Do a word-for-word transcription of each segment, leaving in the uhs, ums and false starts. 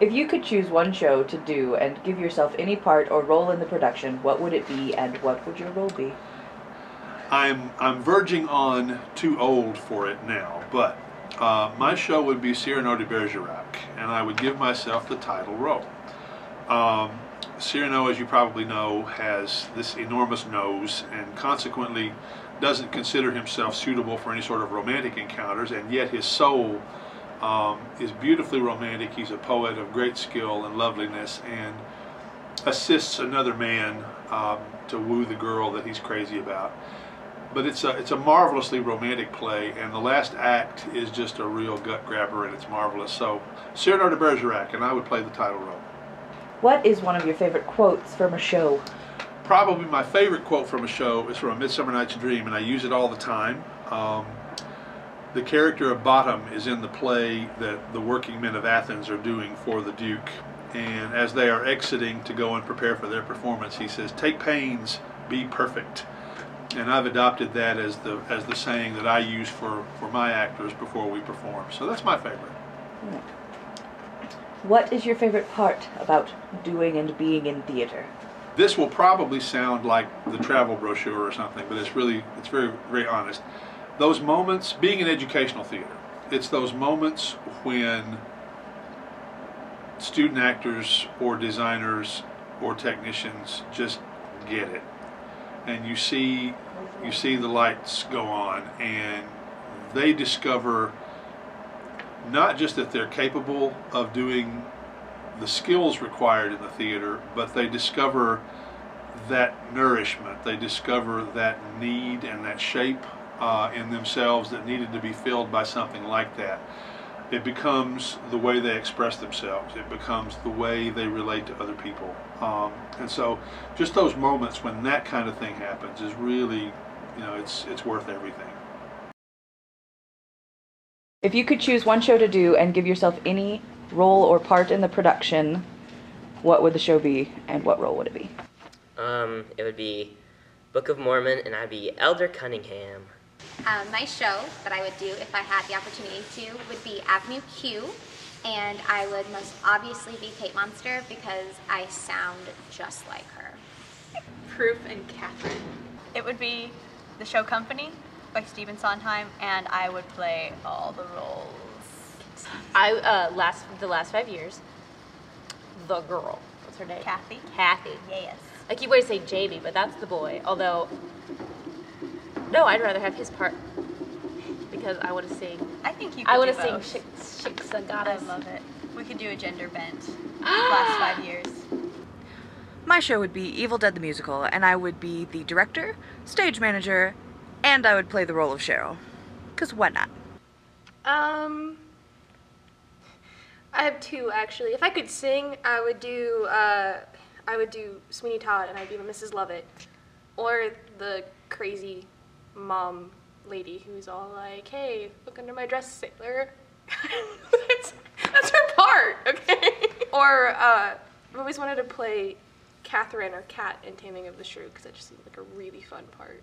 If you could choose one show to do and give yourself any part or role in the production, what would it be and what would your role be? I'm I'm verging on too old for it now, but uh, my show would be Cyrano de Bergerac, and I would give myself the title role. Um, Cyrano, as you probably know, has this enormous nose and consequently doesn't consider himself suitable for any sort of romantic encounters, and yet his soul um, is beautifully romantic. He's a poet of great skill and loveliness and assists another man um, to woo the girl that he's crazy about. But it's a, it's a marvelously romantic play, and the last act is just a real gut-grabber, and it's marvelous. So, Cyrano de Bergerac, and I would play the title role. What is one of your favorite quotes from a show? Probably my favorite quote from a show is from A Midsummer Night's Dream, and I use it all the time. Um, the character of Bottom is in the play that the working men of Athens are doing for the Duke, and as they are exiting to go and prepare for their performance, he says, "Take pains, be perfect." And I've adopted that as the as the saying that I use for, for my actors before we perform. So that's my favorite. What is your favorite part about doing and being in theater? This will probably sound like the travel brochure or something, but it's really, it's very, very honest. Those moments, being in educational theater, it's those moments when student actors or designers or technicians just get it. And you see, you see the lights go on, and they discover not just that they're capable of doing the skills required in the theater, but they discover that nourishment, they discover that need and that shape uh, in themselves that needed to be filled by something like that. It becomes the way they express themselves. It becomes the way they relate to other people. Um, and so just those moments when that kind of thing happens is really, you know, it's, it's worth everything. If you could choose one show to do and give yourself any role or part in the production, what would the show be and what role would it be? Um, it would be Book of Mormon, and I'd be Elder Cunningham. Um, my show that I would do if I had the opportunity to would be Avenue Q, and I would most obviously be Kate Monster because I sound just like her. Proof and Catherine. It would be The Show Company by Stephen Sondheim, and I would play all the roles. I uh, last the last five years. The girl. What's her name? Kathy. Kathy. Yes. I keep wanting to say J B, but that's the boy. Although. No, I'd rather have his part because I want to sing. I think you could I want to sing Shiksa Goddess. I love it. We could do a gender bent. Last five years. My show would be Evil Dead the Musical, and I would be the director, stage manager, and I would play the role of Cheryl. Because why not? Um, I have two, actually. If I could sing, I would do, uh, I would do Sweeney Todd, and I'd be Missus Lovett. Or the crazy mom lady who's all like, "Hey, look under my dress, sailor." that's, that's her part, okay? Or uh, I've always wanted to play Catherine or Cat in Taming of the Shrew because that just seemed like a really fun part.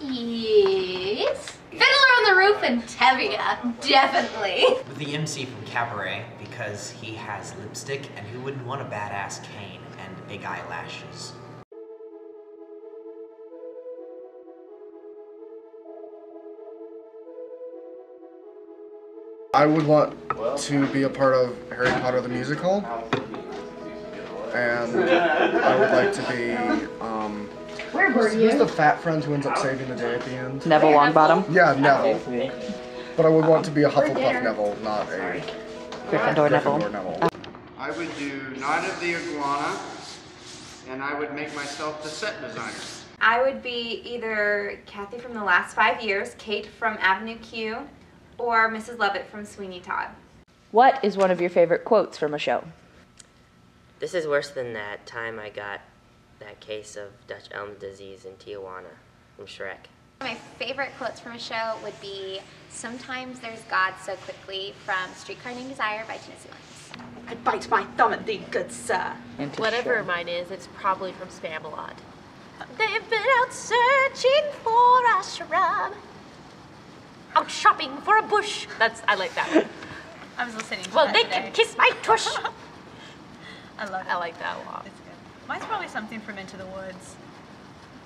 Yes. Fiddler on the Roof and Tevia, definitely. With the M C from Cabaret because he has lipstick, and who wouldn't want a badass cane and big eyelashes? I would want to be a part of Harry Potter the Musical, and I would like to be, um, Where were who's, you? who's the fat friend who ends up saving the day at the end? Neville Longbottom? Yeah, Neville. But I would want to be a Hufflepuff Neville, not a Gryffindor Neville. Neville. I would do Night of the Iguana, and I would make myself the set designer. I would be either Kathy from The Last Five Years, Kate from Avenue Q, or Missus Lovett from Sweeney Todd. What is one of your favorite quotes from a show? This is worse than that time I got that case of Dutch elm disease in Tijuana from Shrek. My favorite quotes from a show would be "Sometimes There's God So Quickly" from Streetcar Named Desire by Tennessee Williams. "I bite my thumb at thee, good sir." Whatever show. Mine is, it's probably from Spamalot. "They've been out searching for a shrub. Out shopping for a bush." That's, I like that one. I was listening to well, that Well, they today. Can kiss my tush. I love it. I like that a lot. It's good. Mine's probably something from Into the Woods.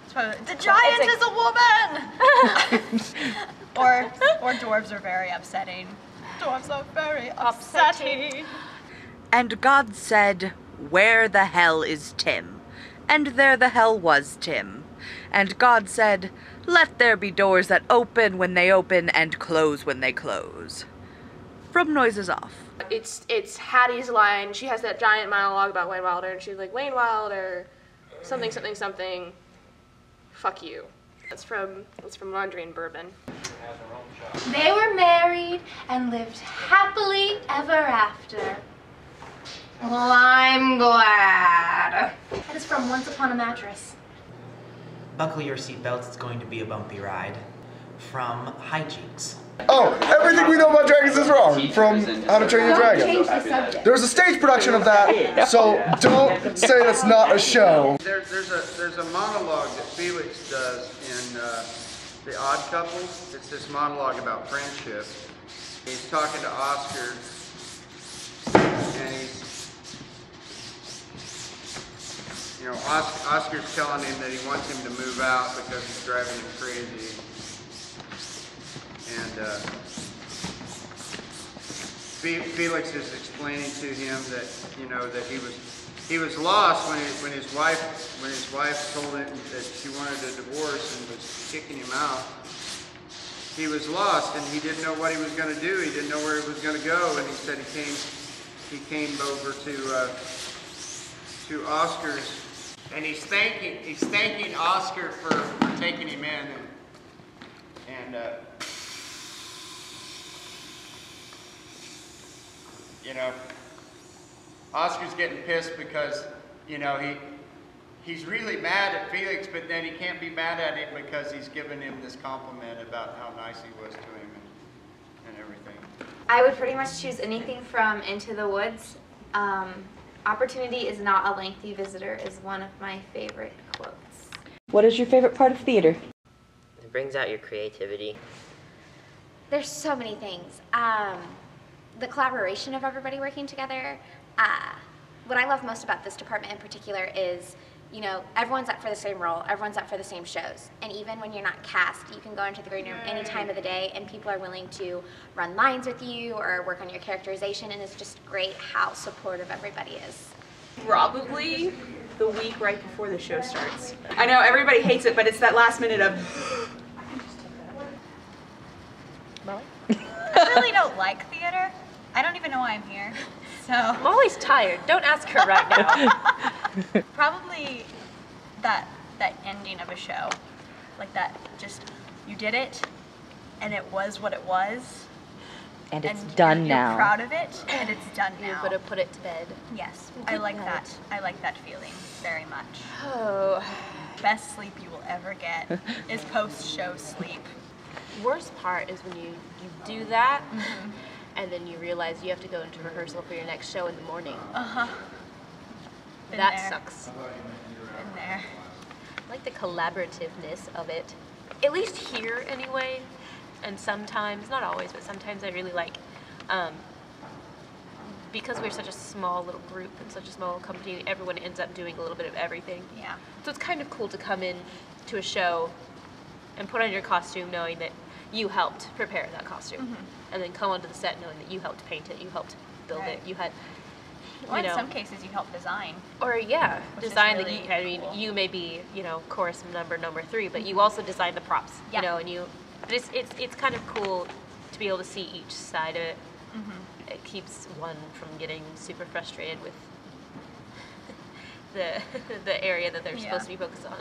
It's probably, the giant it's like, is a woman! or, or dwarves are very upsetting. Dwarves are very upsetting. upsetting. And God said, "Where the hell is Tim?" And there the hell was Tim. And God said, "Let there be doors that open when they open and close when they close." From Noises Off. It's it's Hattie's line. She has that giant monologue about Wayne Wilder, and she's like, "Wayne Wilder, something, something, something, fuck you." That's from, that's from Laundry and Bourbon. They were married and lived happily ever after. Well, I'm glad. That is from Once Upon a Mattress. Buckle your seatbelts, it's going to be a bumpy ride. From Hijinks. Oh, everything we know about dragons is wrong. From How to Train Your Dragon. The there's a stage production of that, so don't say that's not a show. There, there's, a, there's a monologue that Felix does in uh, The Odd Couple. It's this monologue about friendship. He's talking to Oscar, and he's You know, Oscar, Oscar's telling him that he wants him to move out because he's driving him crazy. And uh, Felix is explaining to him that, you know, that he was he was lost when he, when his wife when his wife told him that she wanted a divorce and was kicking him out. He was lost and he didn't know what he was going to do. He didn't know where he was going to go. And he said he came he came over to uh, to Oscar's. And he's thanking, he's thanking Oscar for, for taking him in, and, and uh, you know, Oscar's getting pissed because, you know, he he's really mad at Felix, but then he can't be mad at him because he's given him this compliment about how nice he was to him and, and everything. I would pretty much choose anything from Into the Woods. Um, Opportunity is not a lengthy visitor is one of my favorite quotes. What is your favorite part of theater? It brings out your creativity. There's so many things. Um, the collaboration of everybody working together. Uh, what I love most about this department in particular is, you know, everyone's up for the same role, everyone's up for the same shows. And even when you're not cast, you can go into the green room any time of the day and people are willing to run lines with you or work on your characterization, and it's just great how supportive everybody is. Probably the week right before the show starts. I know everybody hates it, but it's that last minute of Mollie? I really don't like theater. I don't even know why I'm here. So. Mollie's tired. Don't ask her right now. Probably that that ending of a show, like that. Just you did it, and it was what it was, and it's and done you're now. You're proud of it, and it's done now. You're gonna put it to bed. Yes, Good I like night. that. I like that feeling very much. Oh, best sleep you will ever get is post-show sleep. Worst part is when you you do that. Mm-hmm. And then you realize you have to go into rehearsal for your next show in the morning. Uh-huh. That there. sucks. Been there. I like the collaborativeness of it. At least here, anyway. And sometimes, not always, but sometimes I really like, um, because we're such a small little group and such a small company, everyone ends up doing a little bit of everything. Yeah. So it's kind of cool to come in to a show and put on your costume knowing that you helped prepare that costume, mm-hmm. and then come onto the set knowing that you helped paint it, you helped build right. it, you had, you well, know, in some cases you helped design. Or yeah, design really that you, I mean, cool. you may be, you know, chorus number number three, but you also designed the props, yeah. you know, and you, but it's, it's, it's kind of cool to be able to see each side of it. Mm-hmm. It keeps one from getting super frustrated with the, the area that they're yeah. supposed to be focused on.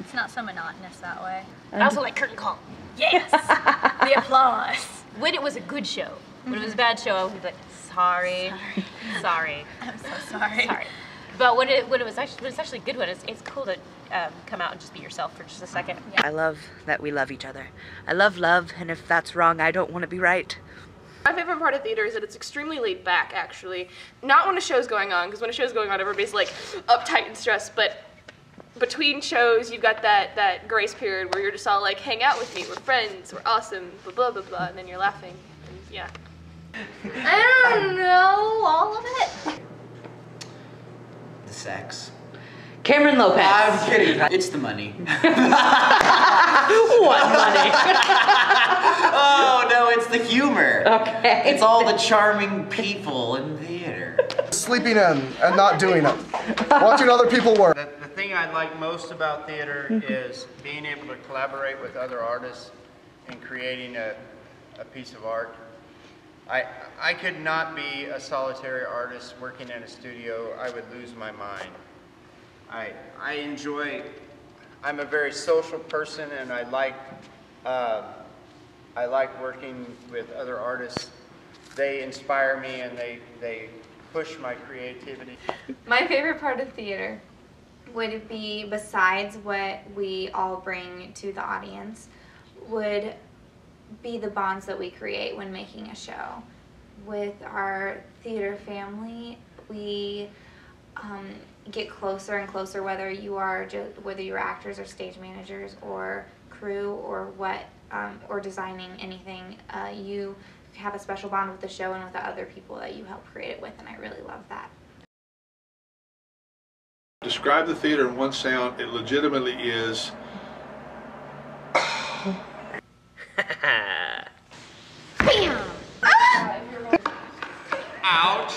It's not so monotonous that way. And I also like curtain call. Yes! The applause. When it was a good show. When mm-hmm. it was a bad show, I would be like, sorry, sorry. sorry. I'm so sorry. sorry. But when it when it was actually when it's actually a good one, it's it's cool to um, come out and just be yourself for just a second. Yeah. I love that we love each other. I love love, and if that's wrong, I don't want to be right. My favorite part of theater is that it's extremely laid back, actually. Not when a show's going on, because when a show's going on, everybody's like uptight and stressed, but between shows, you've got that, that grace period where you're just all like, hang out with me, we're friends, we're awesome, blah, blah, blah, blah, and then you're laughing, and yeah. I don't know all of it. The sex. Cameron Lopez. I'm kidding. It's the money. What money? Oh, no, it's the humor. Okay. It's all the charming people in theater. Sleeping in and not doing it. Watching other people work. The, the thing I like most about theater is being able to collaborate with other artists and creating a, a piece of art. I, I could not be a solitary artist working in a studio. I would lose my mind. I, I enjoy, I'm a very social person, and I like, uh, I like working with other artists. They inspire me and they, they push my creativity. My favorite part of theater would be, besides what we all bring to the audience, would be the bonds that we create when making a show. With our theater family, we um, get closer and closer, whether you are just, whether you're actors or stage managers or crew or what, um, or designing anything, uh, you have a special bond with the show and with the other people that you help create it with, and I really love that. Describe the theater in one sound. It legitimately is Bam! Ah! Ouch!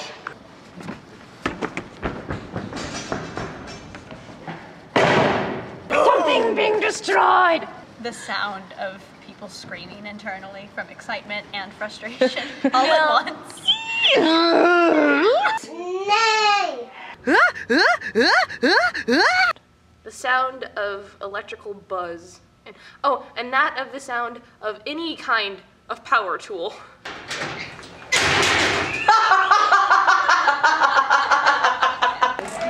Something being destroyed! The sound of people screaming internally from excitement and frustration all at once. The sound of electrical buzz. Oh, and that of the sound of any kind of power tool.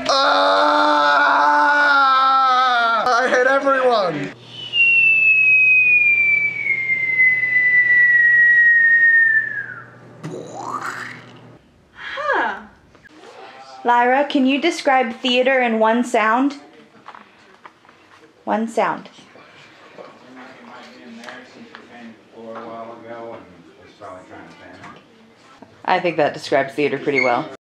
Ah, I hate everyone. Huh. Lyra, can you describe theater in one sound? One sound. I think that describes theater pretty well.